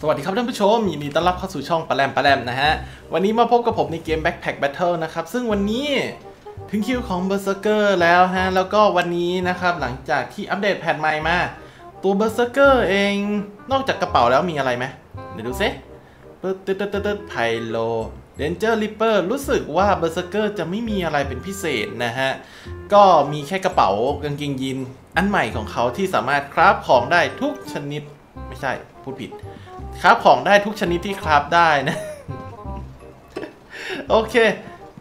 สวัสดีครับท่านผู้ชมยินดีต้อนรับเข้าสู่ช่องปะแรมนะฮะวันนี้มาพบกับผมในเกม Backpack Battle นะครับซึ่งวันนี้ถึงคิวของเบอร์เซอร์เกอร์แล้วฮะแล้วก็วันนี้นะครับหลังจากที่อัปเดตแพทใหม่มาตัวเบอร์เซอร์เกอร์เองนอกจากกระเป๋าแล้วมีอะไรไหมเดี๋ยวดูซิไพโลเดนเจอร์ลิปเปอร์รู้สึกว่าเบอร์เซอร์เกอร์จะไม่มีอะไรเป็นพิเศษนะฮะก็มีแค่กระเป๋ากางเกงยีนอันใหม่ของเขาที่สามารถคราฟของได้ทุกชนิดไม่ใช่พูดผิดคราฟของได้ทุกชนิดที่คราฟได้นะโอเค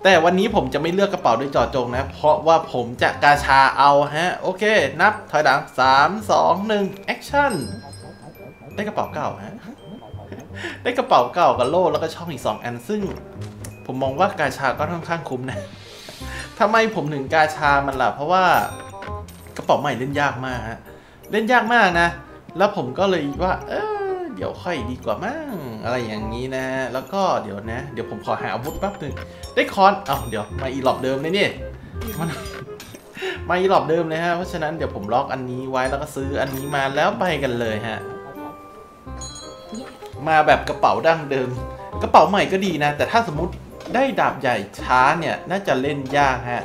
แต่วันนี้ผมจะไม่เลือกกระเป๋าด้วยจอจงนะเพราะว่าผมจะกาชาเอาฮะโอเคนับถอยหลัง3 2 1แอคชั่นได้กระเป๋าเก่าฮะได้กระเป๋าเก่ากับโล่แล้วก็ช่องอีก2อันซึ่งผมมองว่ากาชาก็ค่อนข้างคุ้มนะทำไมผมถึงกาชามันล่ะเพราะว่ากระเป๋าใหม่เล่นยากมากฮะเล่นยากมากนะแล้วผมก็เลยว่าเดี๋ยวค่อยดีกว่ามั้งอะไรอย่างนี้นะแล้วก็เดี๋ยวนะเดี๋ยวผมขอหาอาวุธแป๊บนึงได้คอนเอาเดี๋ยวมาอีหลอบเดิมเลยนี่มาอีหลอบเดิมเลยฮะเพราะฉะนั้นเดี๋ยวผมล็อกอันนี้ไว้แล้วก็ซื้ออันนี้มาแล้วไปกันเลยฮะมาแบบกระเป๋าดั้งเดิมกระเป๋าใหม่ก็ดีนะแต่ถ้าสมมุติได้ดาบใหญ่ช้าเนี่ยน่าจะเล่นยากฮะ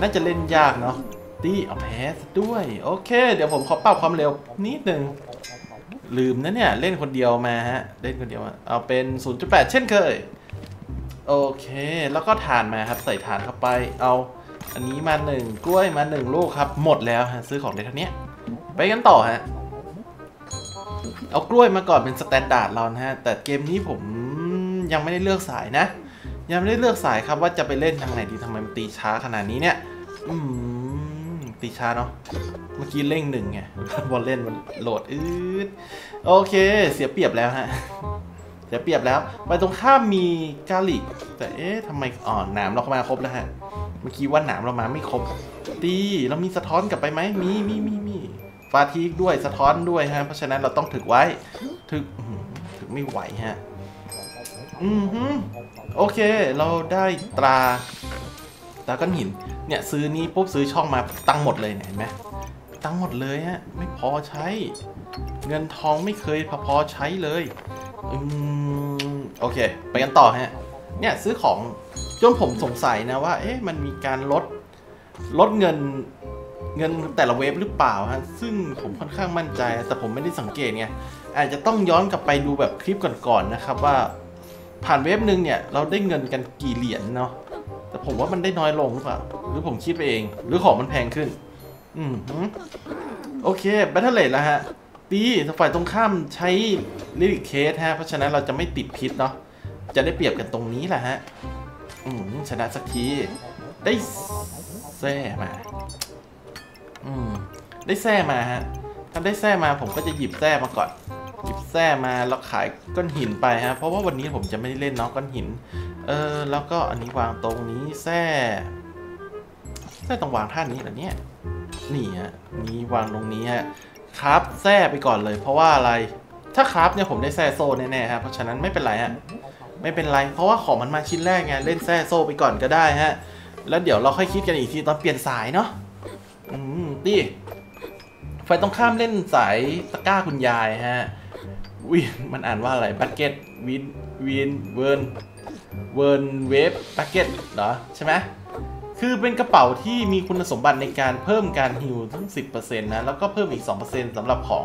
น่าจะเล่นยากเนาะตีเอาแพสด้วยโอเคเดี๋ยวผมขอปรับความเร็วนิดนึงลืมนะเนี่ยเล่นคนเดียวมาฮะเล่นคนเดียวเอาเป็น 0.8 เช่นเคยโอเคแล้วก็ถ่านมาครับใส่ถ่านเข้าไปเอาอันนี้มา1กล้วยมา1ลูกครับหมดแล้วฮะซื้อของได้เท่านี้ไปกันต่อฮะเอากล้วยมาก่อนเป็นสแตนดาร์ดเรานะฮะแต่เกมนี้ผมยังไม่ได้เลือกสายนะยังไม่ได้เลือกสายครับว่าจะไปเล่นทางไหนดีทำไมมันตีช้าขนาดนี้เนี่ยตีช้าเนาะเมื่อกี้เร่งหนึ่งไงบอลเล่นมันโหลดโอเคเสียเปรียบแล้วฮะเสียเปรียบแล้วไปตรงข้ามมีกาลิกแต่เอ๊ะทำไมอ่อนหนามเราเข้ามาครบแล้วฮะเมื่อกี้ว่าหนามเรามาไม่ครบตีเรามีสะท้อนกลับไปไหมมีฟาทีกด้วยสะท้อนด้วยฮะเพราะฉะนั้นเราต้องถึกไว้ถึกไม่ไหวฮะโอเคเราได้ตราก้อนหินเนี่ยซื้อนี้ปุ๊บซื้อช่องมาตังหมดเลยเห็นไหมตังหมดเลยฮะไม่พอใช้เงินทองไม่เคยพอใช้เลยโอเคไปกันต่อฮะเนี่ยซื้อของจนผมสงสัยนะว่าเอ๊ะมันมีการลดเงินแต่ละเวฟหรือเปล่าฮะซึ่งผมค่อนข้างมั่นใจแต่ผมไม่ได้สังเกตไงอาจจะต้องย้อนกลับไปดูแบบคลิปก่อนๆนะครับว่าผ่านเวฟนึงเนี่ยเราได้เงินกันกี่เหรียญเนาะแต่ผมว่ามันได้น้อยลงหรือเปล่าหรือผมคิดไปเองหรือของมันแพงขึ้นโอเคแบทเทิลเลทแล้วฮะตีฝ่ายตรงข้ามใช้ลิลิคเคสฮะเพราะฉะนั้นเราจะไม่ติดพิษเนาะจะได้เปรียบกันตรงนี้แหละฮะชนะสักทีได้แซ่มาได้แซ่มาฮะถ้าได้แซ่มาผมก็จะหยิบแซ่มาก่อนหยิบแซ่มาแล้วขายก้อนหินไปฮะเพราะว่าวันนี้ผมจะไม่ได้เล่นเนาะก้อนหินแล้วก็อันนี้วางตรงนี้แซ่ต้องวางท่านี้เหรอเนี่ยนี่ฮะนี้วางตรงนี้ฮะคราฟแซ่ไปก่อนเลยเพราะว่าอะไรถ้าคราฟเนี่ยผมได้แซ่โซ่แน่ๆฮะเพราะฉะนั้นไม่เป็นไรฮะไม่เป็นไรเพราะว่าของมันมาชิ้นแรกไงเล่นแซ่โซ่ไปก่อนก็ได้ฮะแล้วเดี๋ยวเราค่อยคิดกันอีกทีตอนเปลี่ยนสายเนาะนี่ไฟต้องข้ามเล่นสายตะก้าคุณยายฮะวิมันอ่านว่าอะไรบัคเก็ตเวิร์นเวฟบัคเก็ตเหรอใช่ไหมคือเป็นกระเป๋าที่มีคุณสมบัติในการเพิ่มการฮีลทั้ง 10% นะแล้วก็เพิ่มอีก 2% สำหรับของ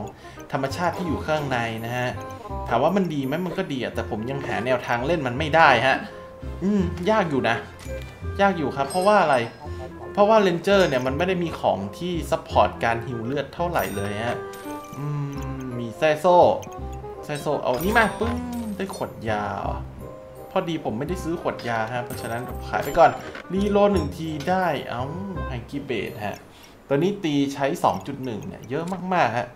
ธรรมชาติที่อยู่ข้างในนะฮะถามว่ามันดีไหมมันก็ดีแต่ผมยังหาแนวทางเล่นมันไม่ได้ฮะยากอยู่นะยากอยู่ครับเพราะว่าอะไรเพราะว่าเรนเจอร์เนี่ยมันไม่ได้มีของที่ซัพพอร์ตการฮีลเลือดเท่าไหร่เลยฮะมีไซโซ่เอานี่มาปึ้งได้ขวดยาพอดีผมไม่ได้ซื้อขวดยาฮะเพราะฉะนั้นขายไปก่อนรีโหลด1ทีได้เอาไฮกิเบตฮะตัวนี้ตีใช้ 2.1 เนี่ยเยอะมากๆฮะ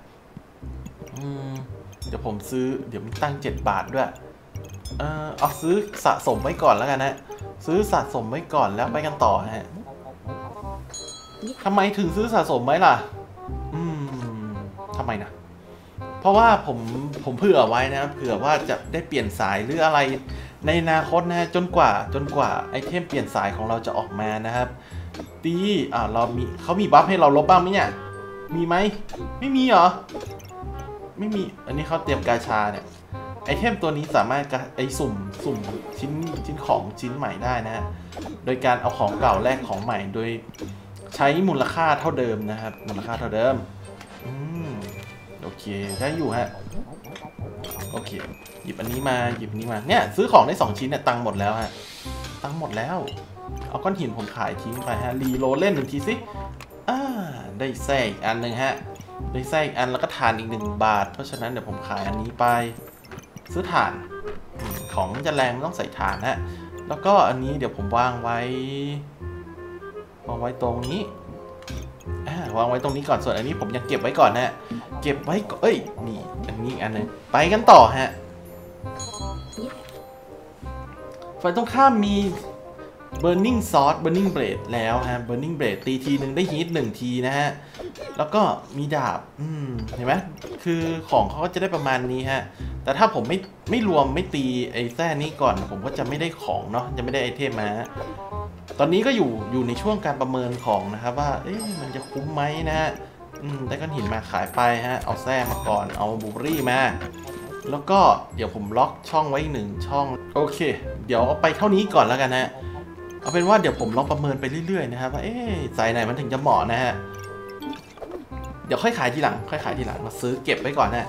เดี๋ยวผมซื้อเดี๋ยวมันตั้ง7บาทด้วยเอาซื้อสะสมไว้ก่อนแล้วกันฮะซื้อสะสมไว้ก่อนแล้วไปกันต่อฮะทำไมถึงซื้อสะสมไว้ล่ะทำไมนะเพราะว่าผมเผื่อไว้นะเผื่อว่าจะได้เปลี่ยนสายหรืออะไรในอนาคตนะจนกว่าไอเทมเปลี่ยนสายของเราจะออกมานะครับตีเรามีเขามีบัฟให้เราลบบ้างไหมเนี่ยมีไหมไม่มีเหรอ ไม่มีอันนี้เขาเตรียมกาชาเนี่ยไอเทมตัวนี้สามารถไอสุ่มชิ้นของชิ้นใหม่ได้นะฮะโดยการเอาของเก่าแลกของใหม่โดยใช้มูลค่าเท่าเดิมนะครับมูลค่าเท่าเดิมโอเคได้อยู่ฮะโอเคหยิบอันนี้มาหยิบนี้มาเนี่ยซื้อของได้2ชิ้นเนี่ยตังหมดแล้วฮะตังหมดแล้วเอาก้อนหินผมขายทิ้งไปฮะรีโรลเล่นหนึ่งทีสิได้แส้อีกอันหนึ่งฮะได้แส้อีกอันแล้วก็ทานอีก1 บาทเพราะฉะนั้นเดี๋ยวผมขายอันนี้ไปซื้อถ่านของจะแรงไม่ต้องใส่ถ่านฮะแล้วก็อันนี้เดี๋ยวผมวางไว้ตรงนี้วางไว้ตรงนี้ก่อนส่วนอันนี้ผมยังเก็บไว้ก่อนฮะเก็บไว้เอ้ยนี่อันนี้อันนึงไปกันต่อฮะฝ่ายตรงข้ามมี burning sword burning blade แล้วฮะ burning blade ตีทีหนึ่งได้ฮีท1 ทีนะฮะแล้วก็มีดาบเห็นไหมคือของเขาก็จะได้ประมาณนี้ฮะแต่ถ้าผมไม่รวมไม่ตีไอ้แส้นี้ก่อนผมก็จะไม่ได้ของเนาะจะไม่ได้ไอเทมมาตอนนี้ก็อยู่ในช่วงการประเมินของนะครับว่ามันจะคุ้มไหมนะฮะได้ก้อนหินมาขายไปฮะเอาแส้มาก่อนเอาบูเบอรี่มาแล้วก็เดี๋ยวผมล็อกช่องไว้1 ช่องโอเคเดี๋ยวเอาไปเท่านี้ก่อนแล้วกันฮะเอาเป็นว่าเดี๋ยวผมลองประเมินไปเรื่อยๆนะครับว่าสายไหนมันถึงจะเหมาะนะฮะเดี๋ยวค่อยขายทีหลังมาซื้อเก็บไว้ก่อนฮะ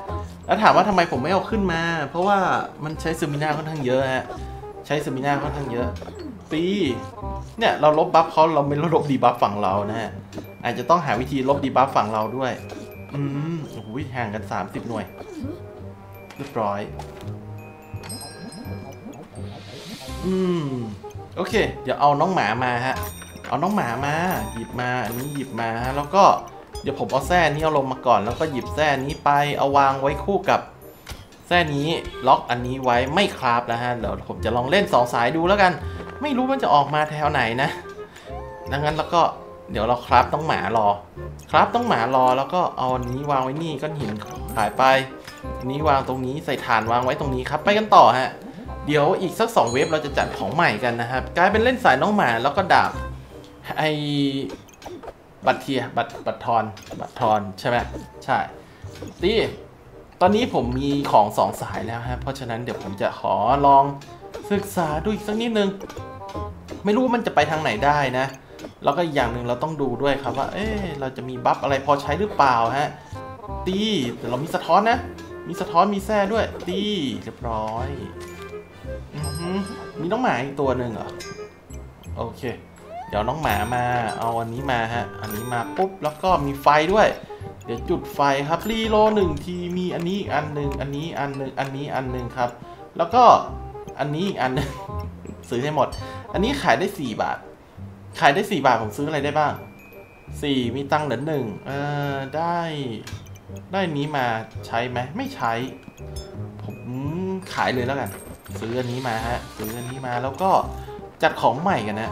แล้วถามว่าทำไมผมไม่เอาขึ้นมาเพราะว่ามันใช้ซูมิน่าค่อนข้างเยอะฮะตีเนี่ยเราลบบัฟเขาเราไม่ลบดีบัฟฝั่งเรานะฮะอาจจะต้องหาวิธีลบดีบัฟฝั่งเราด้วยโอ้โหห่างกัน30หน่วยเรียบร้อยโอเคเดี๋ยวเอาน้องหมามาฮะเอาน้องหมามาหยิบมาอันนี้หยิบมาฮะแล้วก็เดี๋ยวผมเอาแส้นี้เอาลงมาก่อนแล้วก็หยิบแส้นี้ไปเอาวางไว้คู่กับแส้นี้ล็อกอันนี้ไว้ไม่คราฟนะฮะเดี๋ยวผมจะลองเล่น2 สายดูแล้วกันไม่รู้มันจะออกมาแถวไหนนะดังนั้นแล้วก็เดี๋ยวเราคราฟต้องหมารอแล้วก็เอาอันนี้วางไว้นี่ก้อนหินหายไปนี้วางตรงนี้ใส่ฐานวางไว้ตรงนี้ครับไปกันต่อฮะเดี๋ยวอีกสัก2 เว็บเราจะจัดของใหม่กันนะครับกลายเป็นเล่นสายน้องหมาแล้วก็ดาบไอบัตรเทียบัตรทอนใช่ไหมใช่ตีตอนนี้ผมมีของ2 สายแล้วฮะเพราะฉะนั้นเดี๋ยวผมจะขอลองศึกษาดูอีกสักนิดนึงไม่รู้ว่ามันจะไปทางไหนได้นะแล้วก็อย่างหนึ่งเราต้องดูด้วยครับว่าเราจะมีบัฟอะไรพอใช้หรือเปล่าฮะตีแต่เรามีสะท้อนนะมีสะท้อนมีแส้ด้วยตีเรียบร้อยมีน้องหมาอีกตัวหนึ่งเหรอโอเคเดี๋ยวน้องหมามาเอาอันนี้มาฮะอันนี้มาปุ๊บแล้วก็มีไฟด้วยเดี๋ยวจุดไฟครับรีโรล1 ทีมีอันนี้อันหนึ่งอันนี้อันหนึ่งอันนี้อันหนึ่งครับแล้วก็อันนี้อีกอันนึงซื้อให้หมดอันนี้ขายได้4 บาทขายได้4 บาทผมซื้ออะไรได้บ้าง4มีตังค์เหลือ1ได้นี้มาใช้ไหมไม่ใช้ผมขายเลยแล้วกันซื้ออันนี้มาฮะซื้ออันนี้มาแล้วก็จัดของใหม่กันนะ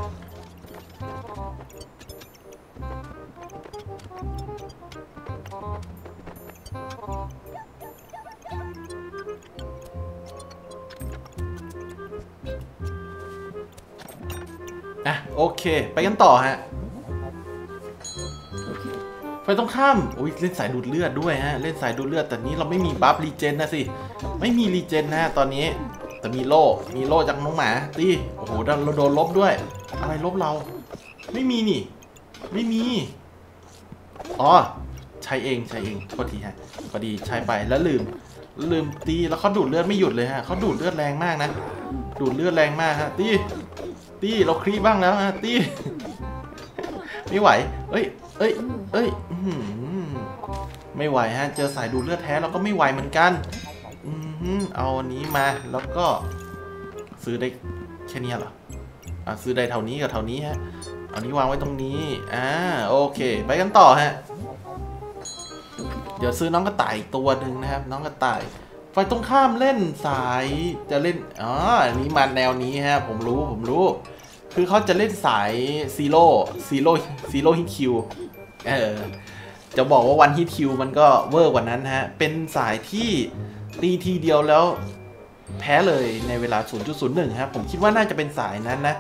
โอเคไปกันต่อฮะไปตรงข้ามโอ้ยเล่นสายดูดเลือดด้วยฮะเล่นสายดูดเลือดแต่นี้เราไม่มีบัฟรีเจนนะสิไม่มีรีเจนนะตอนนี้แต่มีโล่จากน้องหมาตีโอ้โหเราโดนลบด้วยอะไรลบเราไม่มีนี่ไม่มีอ๋อใช้เองโทษทีฮะพอดีใช้ไปแล้วลืมตีแล้วเขาดูดเลือดไม่หยุดเลยฮะเขาดูดเลือดแรงมากนะดูดเลือดแรงมากฮะตีเราคลีบบ้างแล้วฮะตีไม่ไหวเอ้ยไม่ไหวฮะเจอสายดูดเลือดแท้เราก็ไม่ไหวเหมือนกันเอาอันนี้มาแล้วก็ซื้อได้แค่นี้เหรอซื้อได้เท่านี้กับเท่านี้ฮะเอานี้วางไว้ตรงนี้โอเคไปกันต่อฮะเดี๋ยวซื้อน้องกระต่ายตัวหนึ่งนะครับน้องกระต่ายฝ่ายตรงข้ามเล่นสายจะเล่นอันนี้มาแนวนี้ฮะผมรู้คือเขาจะเล่นสายซีโร่ฮิตคิวจะบอกว่าวันฮิตคิวมันก็เวอร์กว่านั้นฮะเป็นสายที่ตีทีเดียวแล้วแพ้เลยในเวลา 0.01 ครับผมคิดว่าน่าจะเป็นสายนั้นนะ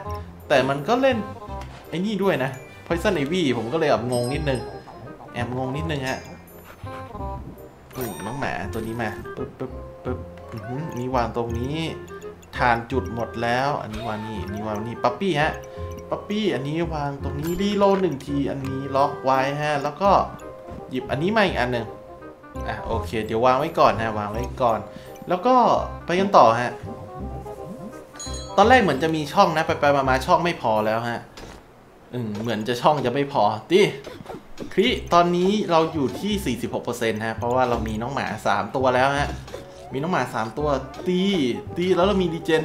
แต่มันก็เล่นไอ้นี่ด้วยนะ Poison Ivy ผมก็เลยแอบงงนิดนึงฮะ กลุ่มน้องหมาตัวนี้มาปึ๊บปึ๊บปึ๊บนี่วางตรงนี้ฐานจุดหมดแล้วอันนี้วางนี่นี่วางนี่ปั๊ปปี้ฮะปั๊ปปี้อันนี้วางตรงนี้รีโหลดหนึ่งทีอันนี้ล็อกไว้ฮะแล้วก็หยิบอันนี้มาอีกอันหนึ่งอ่ะโอเคเดี๋ยววางไว้ก่อนฮะวางไว้ก่อนแล้วก็ไปกันต่อฮะตอนแรกเหมือนจะมีช่องนะไปมาช่องไม่พอแล้วฮะเหมือนจะช่องจะไม่พอดิคลิตอนนี้เราอยู่ที่ 46% ฮะเพราะว่าเรามีน้องหมา3ตัวแล้วฮะมีน้องหมา3ตัวตีแล้วเรามีรีเจน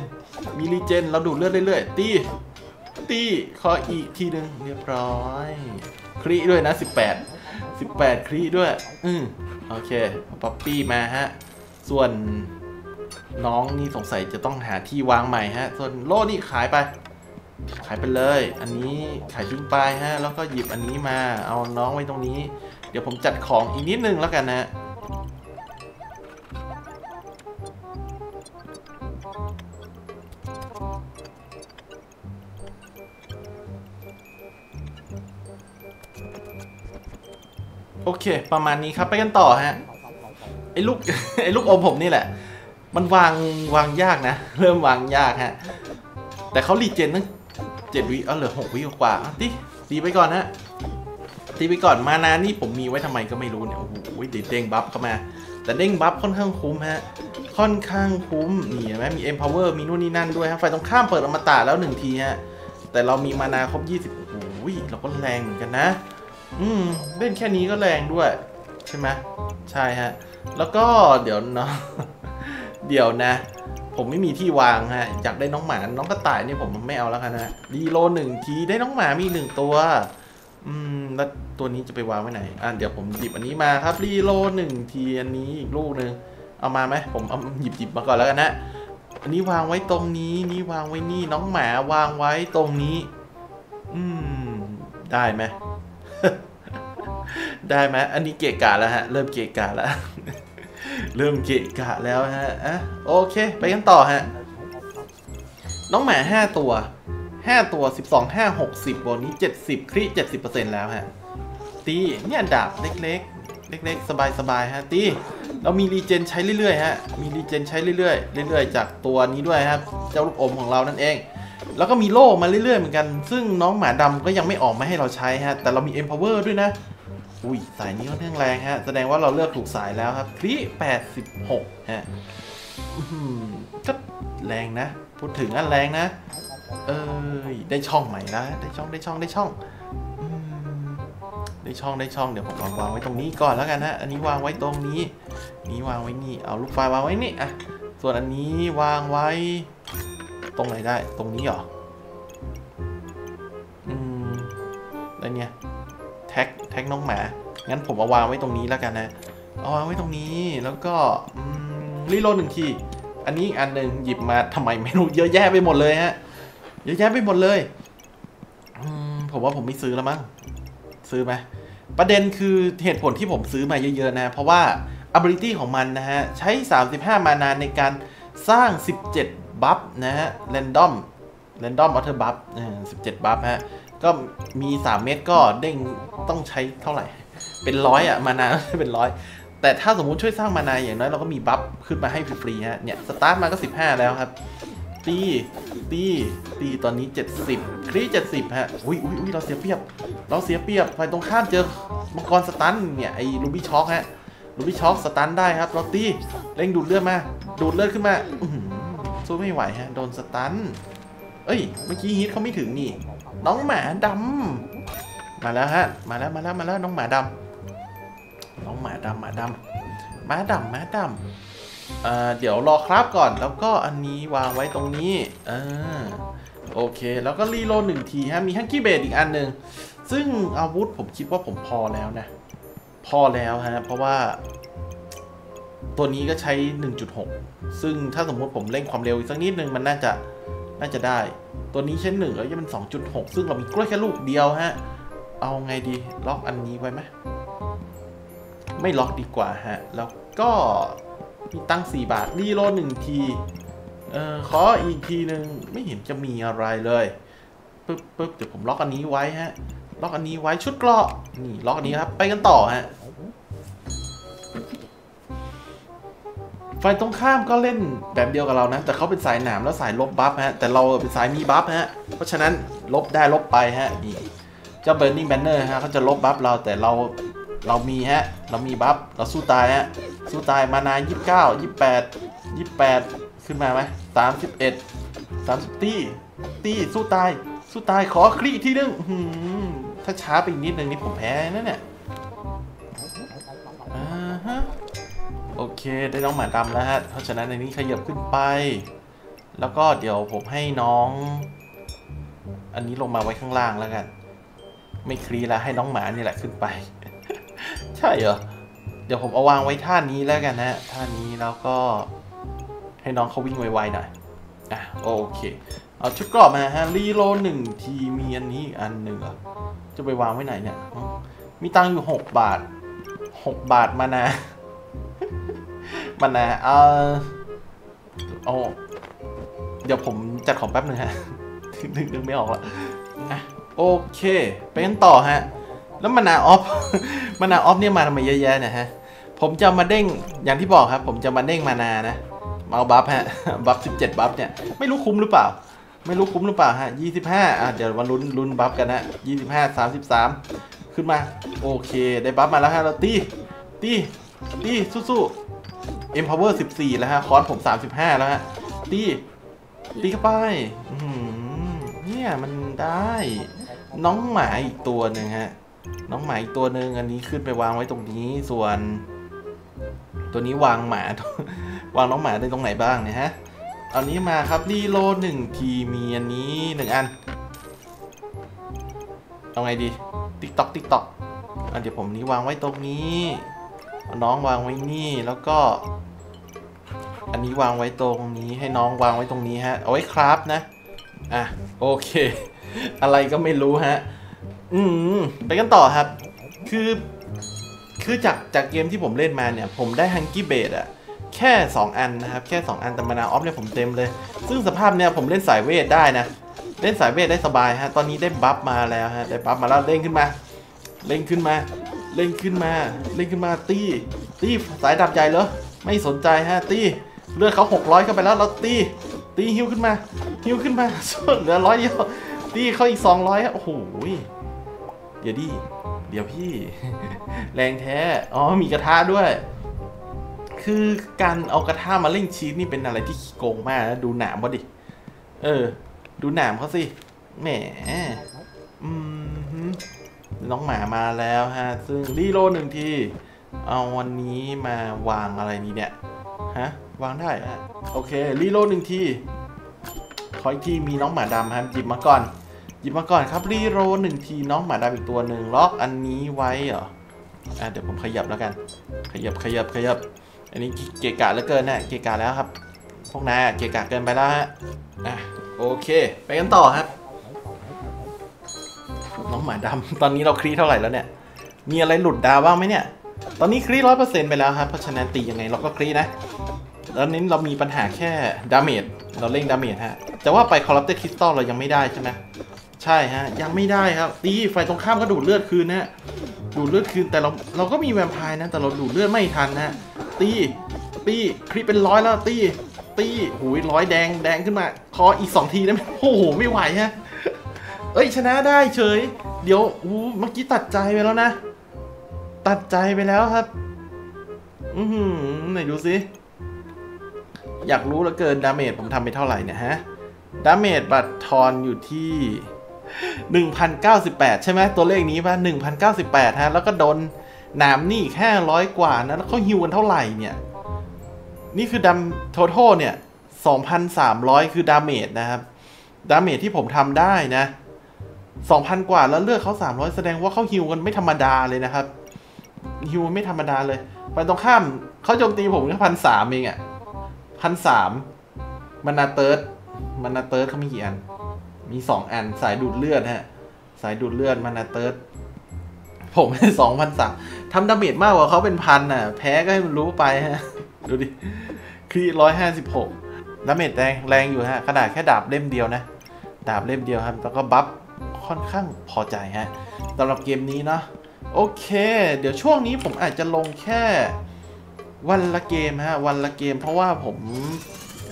เราดูดเลือดเรื่อยๆตีขออีกทีนึงเรียบร้อยคลิด้วยนะ18คลิด้วยโอเคป๊อปปี้มาฮะส่วนน้องนี่สงสัยจะต้องหาที่วางใหม่ฮะส่วนโล่นี่ขายไปเลยอันนี้ขายทิ้งไปฮะแล้วก็หยิบอันนี้มาเอาน้องไว้ตรงนี้เดี๋ยวผมจัดของอีกนิดนึงแล้วกันนะโอเคประมาณนี้ครับไปกันต่อฮะไอ้ลูกอมผมนี่แหละมันวางยากนะเริ่มวางยากฮะแต่เขารีเจนตั้ง7 วิเอาเหลือ6 วิกว่าตีไปก่อนฮะตีไปก่อนมานานี่ผมมีไว้ทำไมก็ไม่รู้เนี่ยโอ้โหเด้งบัฟเข้ามาแต่เด้งบัฟค่อนข้างคุ้มฮะค่อนข้างคุ้มนี่เห็นไหมมี empower มีนู่นนี่นั่นด้วยฮะฝ่ายตรงข้ามเปิดอมตะแล้ว1ทีฮะแต่เรามีมานาครบ20โอ้โหเราก็แรงเหมือนกันนะเล่นแค่นี้ก็แรงด้วยใช่ไหมใช่ฮะแล้วก็เดี๋ยวเนาะเดี๋ยวนะผมไม่มีที่วางฮะอยากได้น้องหมาน้องกระต่ายเนี่ยผมไม่เอาแล้วค่ะนะรีโลหนึ่งทีได้น้องหมามี1ตัวแล้วตัวนี้จะไปวางไว้ไหนเดี๋ยวผมหยิบอันนี้มาครับรีโลหนึ่งทีอันนี้อีกลูกหนึ่งเอามาไหมผมเอาหยิบมาก่อนแล้วกันนะอันนี้วางไว้ตรงนี้นี่วางไว้นี่น้องหมาวางไว้ตรงนี้ได้ไหม ได้ไหมอันนี้เกะกะแล้วฮะเริ่มเกะกะแล้วเริ่มเกะกะแล้วฮะโอเคไปกันต่อฮะน้องหมา5 ตัว 12 5 60วันนี้70คริ 70% แล้วฮะตีเนี่ยดาบเล็กๆสบายฮะตีเรามีรีเจนใช้เรื่อยๆฮะมีรีเจนใช้เรื่อยๆจากตัวนี้ด้วยครับเจ้าลูกอมของเรานั่นเองแล้วก็มีโล่มาเรื่อยๆเหมือนกันซึ่งน้องหมาดำก็ยังไม่ออกมาให้เราใช้ฮะแต่เรามี empower ด้วยนะอุ้ยสายนี้ค่อนข้างแรงฮะแสดงว่าเราเลือกถูกสายแล้วครับคลิ86ฮะก็แรงนะพูดถึงอันแรงนะได้ช่องใหม่นะได้ช่องได้ช่องเดี๋ยวผมวางไว้ตรงนี้ก่อนแล้วกันฮะอันนี้วางไว้ตรงนี้นี่วางไว้นี่เอาลูกไฟวางไว้นี่อ่ะส่วนอันนี้วางไว้ตรงไหนได้ตรงนี้หรออะไรเนี่ยแท็กน้องหมางั้นผมเอาวางไว้ตรงนี้แล้วกันนะเอาวางไว้ตรงนี้แล้วก็รีโหลดหนึ่งทีอันนี้อันนึงหยิบมาทำไมไม่รู้เยอะแยะไปหมดเลยฮะเยอะแยะไปหมดเลยผมว่าผมไม่ซื้อแล้วมั้งซื้อไหมประเด็นคือเหตุผลที่ผมซื้อมาเยอะๆนะเพราะว่า ability ของมันนะฮะใช้35มานานในการสร้าง17บัฟนะฮะ random auto buff 17บัฟฮะก็มี3เม็ดก็เด้งต้องใช้เท่าไหร่เป็น100อะมานาเป็น100แต่ถ้าสมมุติช่วยสร้างมานาอย่างน้อยเราก็มีบัฟขึ้นมาให้ฟรีๆฮะเนี่ยสตาร์ทมาก็15แล้วครับตีตอนนี้70ครี70ฮะอุ้ยเราเสียเปรียบฝ่ายตรงข้ามเจอมังกรสตันเนี่ยไอ้ลูบี้ช็อคฮะลูบี้ช็อคสตันได้ครับเราตีเร่งดูดเลือดมาดูดเลือดขึ้นมาสู้ไม่ไหวฮะโดนสตันเอ้ยเมื่อกี้ฮิตเขาไม่ถึงนี่น้องหมาดำมาแล้วฮะมาแล้วน้องหมาดำหมาดำเดี๋ยวรอครับก่อนแล้วก็อันนี้วางไว้ตรงนี้โอเคแล้วก็รีโหลด1ทีฮะมีฮังกี้เบดอีกอันหนึ่งซึ่งอาวุธผมคิดว่าผมพอแล้วนะพอแล้วฮะเพราะว่าตัวนี้ก็ใช้ 1.6 ซึ่งถ้าสมมติผมเร่งความเร็วอีกสักนิดนึงมันน่าจะได้ตัวนี้เช่น1แล้วจะเป็น 2.6 ซึ่งเรามีกล้วยแค่ลูกเดียวฮะเอาไงดีล็อกอันนี้ไว้ไหมไม่ล็อกดีกว่าฮะแล้วก็มีตั้ง4บาทรีโหลด1ทีขออีกทีนึงไม่เห็นจะมีอะไรเลยปึ๊บเดี๋ยวผมล็อกอันนี้ไว้ฮะล็อกอันนี้ไว้ชุดเกราะนี่ล็อกอันนี้ครับไปกันต่อฮะ ฝ่ายตรงข้ามก็เล่นแบบเดียวกับเรานะแต่เขาเป็นสายหนามแล้วสายลบบัฟฮะแต่เราเป็นสายมีบัฟฮะเพราะฉะนั้นลบได้ลบไปฮะนี่เจ้า Burning Banner ฮะเขาจะลบบัฟเราแต่เรามีฮะเรามีบัฟเราสู้ตายฮะสู้ตายมานา29 28 28ขึ้นมาไหม31 30ตี้สู้ตายสู้ตายขอคลีทีนึงถ้าช้าไปอีกนิดนึงนี่ผมแพ้นั่นแหละโอเคได้น้องหมาดำแล้วฮะเพราะฉะนั้นในนี้ขยับขึ้นไปแล้วก็เดี๋ยวผมให้น้องอันนี้ลงมาไว้ข้างล่างแล้วกันไม่คลีแล้วให้น้องหมานี่แหละขึ้นไป ใช่เหรอเดี๋ยวผมเอาวางไว้ท่านี้แล้วกันนะท่านี้แล้วก็ให้น้องเขาวิ่งไวๆหน่อยอ่ะโอเคเอาชุดกรอบมาฮะรีโล1ทีมีอันนี้อันหนึ่งอ่ะจะไปวางไว้ไหนเนี่ยมีตังอยู่6 บาทมานะมันนะเอาเดี๋ยวผมจัดของแป๊บนึงฮะนึกไม่ออกละโอเคไปกันต่อฮะแล้วมันนาออฟมันนาออฟเนี่ยมาทำไมเยอะแยะเนี่ยฮะผมจะมาเด้งอย่างที่บอกครับผมจะมาเด้งมานานะมาเอาบัฟฮะบัฟ17บัฟเนี่ยไม่รู้คุ้มหรือเปล่าไม่รู้คุ้มหรือเปล่าฮะ25เดี๋ยวมาลุ้นบัฟกันนะ25 33ขึ้นมาโอเคได้บัฟมาแล้วฮะเราตีสู้Empower 14แล้วฮะคอร์สผม35แล้วฮะตีเข้าไปเนี่ยมันได้น้องหมาอีกตัวหนึ่งฮะน้องหมาอีกตัวหนึ่งอันนี้ขึ้นไปวางไว้ตรงนี้ส่วนตัวนี้วางหมา วางน้องหมาได้ตรงไหนบ้างเนี่ยฮะอันนี้มาครับรีโล1ทีมีอันนี้1อันเอาไงดีติ๊กต๊อกอันเดี๋ยวผมนี้วางไว้ตรงนี้น้องวางไว้นี่แล้วก็อันนี้วางไว้ตรงนี้ให้น้องวางไว้ตรงนี้ฮะเอาไว้ครับนะอ่ะโอเคอะไรก็ไม่รู้ฮะไปกันต่อครับคือจากเกมที่ผมเล่นมาเนี่ยผมได้ฮังกี้เบดอะแค่2อันนะครับแค่2อันแต่มานาออฟเนี่ยผมเต็มเลยซึ่งสภาพเนี่ยผมเล่นสายเวทได้นะเล่นสายเวทได้สบายฮะตอนนี้ได้บัฟมาแล้วฮะได้บัฟมาแล้วเล่นขึ้นมาตีสายดับใจเหรอไม่สนใจฮะตีเลือดเขา600เข้าไปแล้วเราตีหิ้วขึ้นมาส่วนเหลือ100เดียวตีเขาอีก200ฮะโอ้โหเดี๋ยวพี่แรงแท้อ๋อมีกระทะด้วยคือการเอากระทะมาเล่นชีสนี่เป็นอะไรที่โกงมากนะดูหนามเขาดิดูหนามเขาสิแหมน้องหมามาแล้วฮะซึ่งรีโล1ทีเอาวันนี้มาวางอะไรนี้เนี่ยฮะวางได้ฮะโอเครีโล1ทีขออีกทีมีน้องหมาดำฮะหยิบมาก่อนครับรีโล1ทีน้องหมาดำอีกตัวหนึ่งล็อกอันนี้ไว้เหรอเดี๋ยวผมขยับแล้วกันขยับอันนี้เกะกะเหลือเกินนะเกะกะแล้วครับพวกนายเกะกะเกินไปแล้วฮะโอเคไปกันต่อครับน้องหมาดำตอนนี้เราคลีเท่าไหร่แล้วเนี่ยมีอะไรหลุดดาวบ้างไหมเนี่ยตอนนี้คลี 100% ไปแล้วครับเพราะฉะนั้นตียังไงเราก็คลีนะตอนนี้เรามีปัญหาแค่ดาเมจเราเล่งดาเมจฮะแต่ว่าไปคอร์รัปเต็ดคริสตัลเรายังไม่ได้ใช่ไหมใช่ฮะยังไม่ได้ครับตีไฟตรงข้ามก็ดูดเลือดคืนนะดูดเลือดคืนแต่เราก็มีแวมไพร์นะแต่เราดูดเลือดไม่ทันนะตีคลีเป็น100แล้วตีหูย100แดงขึ้นมาคออีก2ทีได้ไหมโอ้โหไม่ไหวฮะเอ้ยชนะได้เฉยเดี๋ยวเมื่อกี้ตัดใจไปแล้วนะตัดใจไปแล้วครับไหนดูสิอยากรู้เหลือเกินดาเมจผมทำไปเท่าไหร่เนี่ยฮะดาเมจบัตรทอนอยู่ที่1098ใช่ไหมตัวเลขนี้ป่ะ1098ฮะแล้วก็โดนหนามนี่แค่500กว่านะแล้วเขาฮิวกันเท่าไหร่เนี่ยนี่คือดัมทั้งเนี่ย 2,300 คือดาเมจนะครับดาเมจที่ผมทำได้นะ 2,000 กว่าแล้วเลือกเขา300แสดงว่าเขาฮิวกันไม่ธรรมดาเลยนะครับฮิวไม่ธรรมดาเลยไปตรงข้ามเขาโจมตีผมแค่1,300เองอ่ะ1,300มานาเติร์ดเขามีกี่อันมี2อันสายดูดเลือดฮะสายดูดเลือดมานาเติร์ดผมได้ 2,300 ทำดาเมจมากกว่าเขาเป็น1,000น่ะแพ้ก็ให้มันรู้ไปฮะดูดิคลี156ดาเมจแรงอยู่ฮะขนาดแค่ดาบเล่มเดียวนะดาบเล่มเดียวครับแล้วก็บัฟค่อนข้างพอใจฮะสำหรับเกมนี้เนาะโอเคเดี๋ยวช่วงนี้ผมอาจจะลงแค่ วันละเกมฮะวันละเกมเพราะว่าผม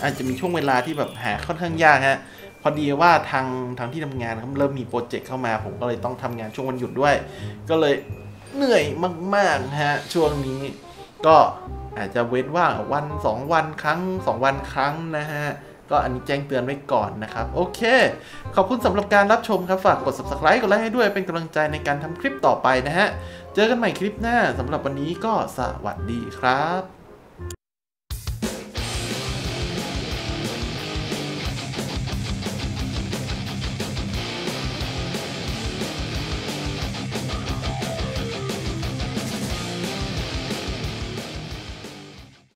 อาจจะมีช่วงเวลาที่แบบหาค่อนข้างยากฮะพอดีว่าทางที่ทำงานครับเริ่มมีโปรเจกต์เข้ามาผมก็เลยต้องทำงานช่วงวันหยุดด้วยก็เลยเหนื่อยมากๆฮะช่วงนี้ก็อาจจะเว้นว่างวัน2วันครั้ง2วันครั้งนะฮะก็อันนี้แจ้งเตือนไว้ก่อนนะครับโอเคขอบคุณสำหรับการรับชมครับฝากกด subscribe กดไลค์ให้ด้วยเป็นกำลังใจในการทำคลิปต่อไปนะฮะเจอกันใหม่คลิปหน้าสำหรับวันนี้ก็สวัสดีครับ